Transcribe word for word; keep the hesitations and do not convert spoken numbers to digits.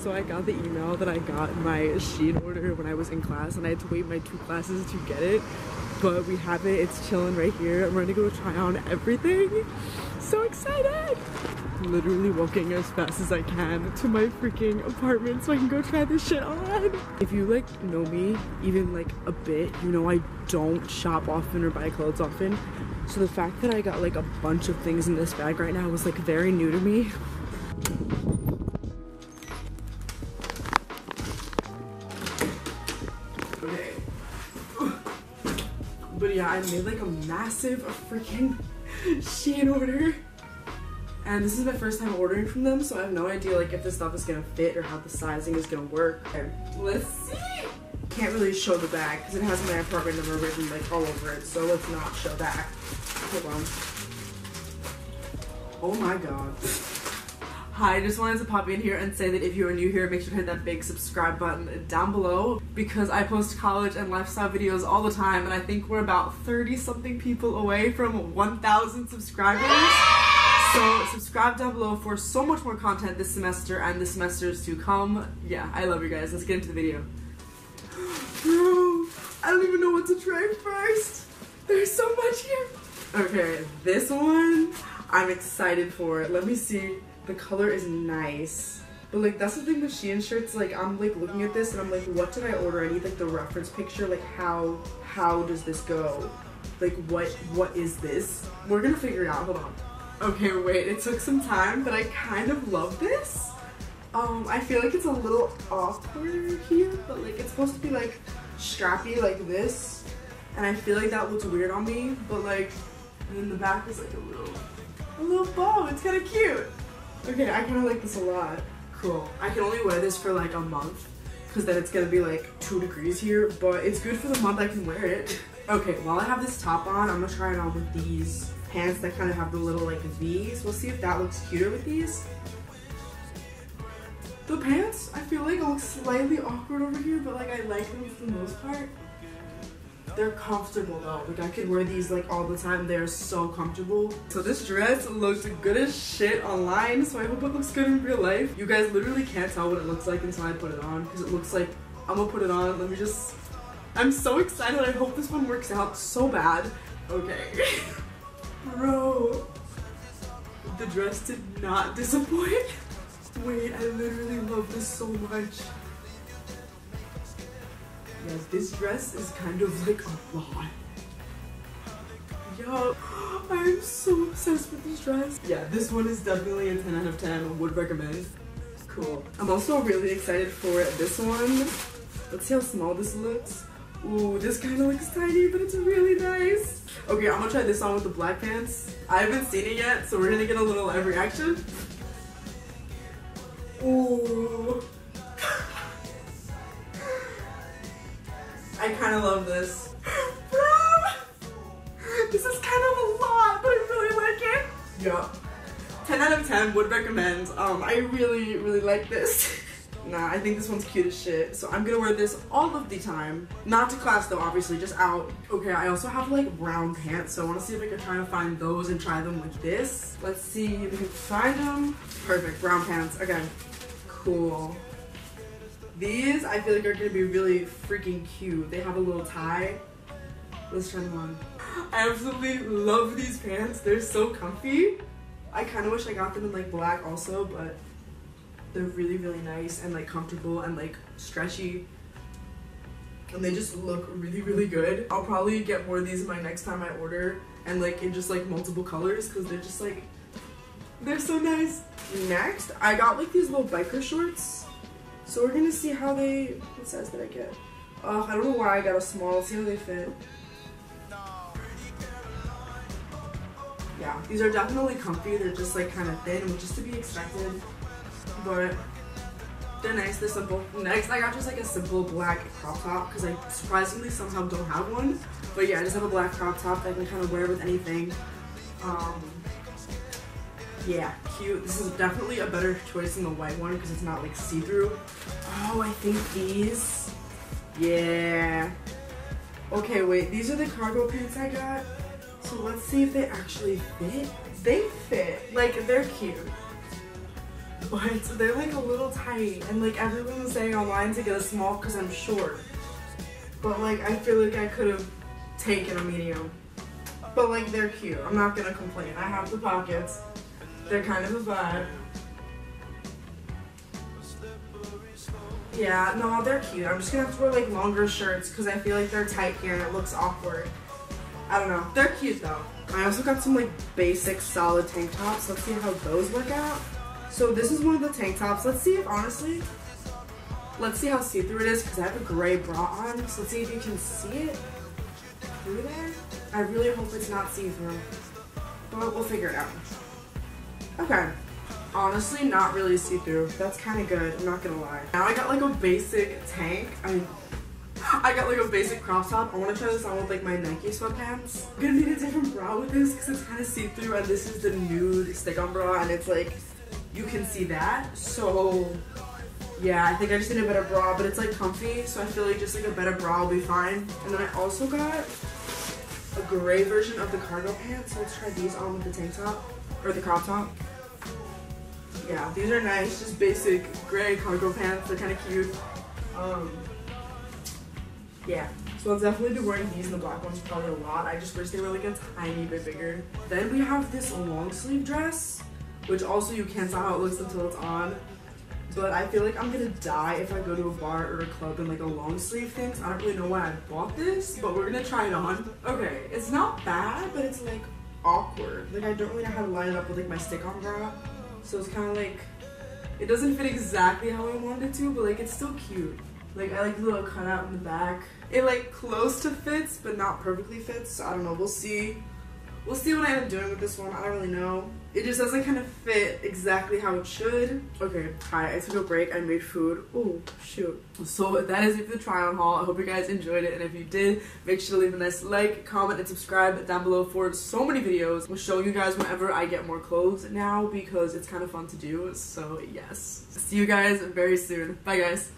So I got the email that I got my Shein order when I was in class, and I had to wait my two classes to get it. But we have it, it's chilling right here. I'm gonna go try on everything. So excited! Literally walking as fast as I can to my freaking apartment so I can go try this shit on. If you like know me, even like a bit, you know I don't shop often or buy clothes often. So the fact that I got like a bunch of things in this bag right now was like very new to me. But yeah, I made like a massive freaking Shein order. And this is my first time ordering from them, so I have no idea like if this stuff is gonna fit or how the sizing is gonna work. Okay, let's see. Can't really show the bag because it has my apartment number written like all over it, so let's not show that. Hold on. Oh my god. Hi, I just wanted to pop in here and say that if you are new here, make sure to hit that big subscribe button down below because I post college and lifestyle videos all the time, and I think we're about thirty something people away from one thousand subscribers. So subscribe down below for so much more content this semester and the semesters to come. Yeah, I love you guys. Let's get into the video. Bro, I don't even know what to try first. There's so much here. Okay, this one I'm excited for. Let me see. The color is nice, but like that's the thing with Shein shirts, like I'm like looking at this and I'm like, what did I order? I need like the reference picture, like how how does this go, like what what is this? We're gonna figure it out. Hold on. Okay, wait, it took some time, but I kind of love this. um I feel like it's a little awkward here, but like it's supposed to be like strappy like this, and I feel like that looks weird on me, but like, and then the back is like a little a little bow. It's kind of cute. Okay, I kind of like this a lot. Cool. I can only wear this for like a month because then it's going to be like two degrees here, but it's good for the month I can wear it. Okay, while I have this top on, I'm going to try it on with these pants that kind of have the little like V's. We'll see if that looks cuter with these. The pants, I feel like it looks slightly awkward over here, but like I like them for the most part. They're comfortable though, like I could wear these like all the time. They're so comfortable. So this dress looks good as shit online, so I hope it looks good in real life. You guys literally can't tell what it looks like until I put it on, because it looks like, I'm gonna put it on, let me just, I'm so excited. I hope this one works out so bad. Okay. Bro, the dress did not disappoint. Wait, I literally love this so much. Yes, this dress is kind of like a lot. Yo, I'm so obsessed with this dress. Yeah, this one is definitely a ten out of ten. I would recommend. Cool. I'm also really excited for this one. Let's see how small this looks. Ooh, this kind of looks tiny, but it's really nice. Okay, I'm gonna try this on with the black pants. I haven't seen it yet, so we're gonna get a little live reaction. Ooh. I kind of love this. Bro! This is kind of a lot, but I really like it. Yup. ten out of ten, would recommend. Um, I really, really like this. Nah, I think this one's cute as shit. So I'm gonna wear this all of the time. Not to class though, obviously, just out. Okay, I also have like brown pants, so I wanna see if I can try to find those and try them with this. Let's see if we can find them. Perfect, brown pants, okay. Cool. These, I feel like are gonna be really freaking cute. They have a little tie. Let's try them on. I absolutely love these pants. They're so comfy. I kind of wish I got them in like black also, but they're really, really nice and like comfortable and like stretchy. And they just look really, really good. I'll probably get more of these in my next time I order, and like in just like multiple colors, because they're just like, they're so nice. Next, I got like these little biker shorts. So we're gonna see how they, what size did I get? Oh, I don't know why I got a small, let's see how they fit. Yeah, these are definitely comfy, they're just like kind of thin, which is to be expected, but they're nice, they're simple. Next, I got just like a simple black crop top, because I surprisingly somehow don't have one, but yeah, I just have a black crop top that I can kind of wear with anything. Um, Yeah, cute. This is definitely a better choice than the white one because it's not like see-through. Oh, I think these. Yeah. Okay, wait. These are the cargo pants I got. So let's see if they actually fit. They fit. Like, they're cute. but they're like a little tight, and like everyone was saying online to get a small because I'm short, but like I feel like I could have taken a medium, but like they're cute. I'm not gonna complain. I have the pockets. They're kind of a vibe. Yeah, no, they're cute. I'm just gonna have to wear like longer shirts because I feel like they're tight here and it looks awkward. I don't know. They're cute though. I also got some like basic solid tank tops. Let's see how those work out. So this is one of the tank tops. Let's see if honestly, let's see how see-through it is because I have a gray bra on. So let's see if you can see it through there. I really hope it's not see-through, but we'll figure it out. Okay. Honestly, not really see-through. That's kind of good, I'm not gonna lie. Now I got like a basic tank. I mean, I got like a basic crop top. I want to try this on with like my Nike sweatpants. I'm gonna need a different bra with this because it's kind of see-through, and this is the nude stick-on bra, and it's like, you can see that. So yeah, I think I just need a better bra, but it's like comfy, so I feel like just like a better bra will be fine. And then I also got a gray version of the cargo pants. So let's try these on with the tank top, or the crop top. Yeah, these are nice, just basic gray cargo pants. They're kind of cute. Um, yeah, so I'll definitely be wearing these, and the black ones probably a lot. I just wish they were like a tiny bit bigger. Then we have this long sleeve dress, which also you can't tell how it looks until it's on. But I feel like I'm gonna die if I go to a bar or a club in like a long sleeve thing. I don't really know why I bought this, but we're gonna try it on. Okay, it's not bad, but it's like awkward. Like I don't really know how to line it up with like my stick-on bra. So it's kind of like, it doesn't fit exactly how I wanted it to, but like it's still cute. Like I like the little cutout in the back. It like close to fits, but not perfectly fits. So I don't know, we'll see. We'll see what I end up doing with this one, I don't really know. It just doesn't kind of fit exactly how it should. Okay, hi, I took a break, I made food. Oh, shoot. So that is it for the try on haul. I hope you guys enjoyed it, and if you did, make sure to leave a nice like, comment, and subscribe down below for so many videos. We'll show you guys whenever I get more clothes now because it's kind of fun to do, so yes. See you guys very soon. Bye guys.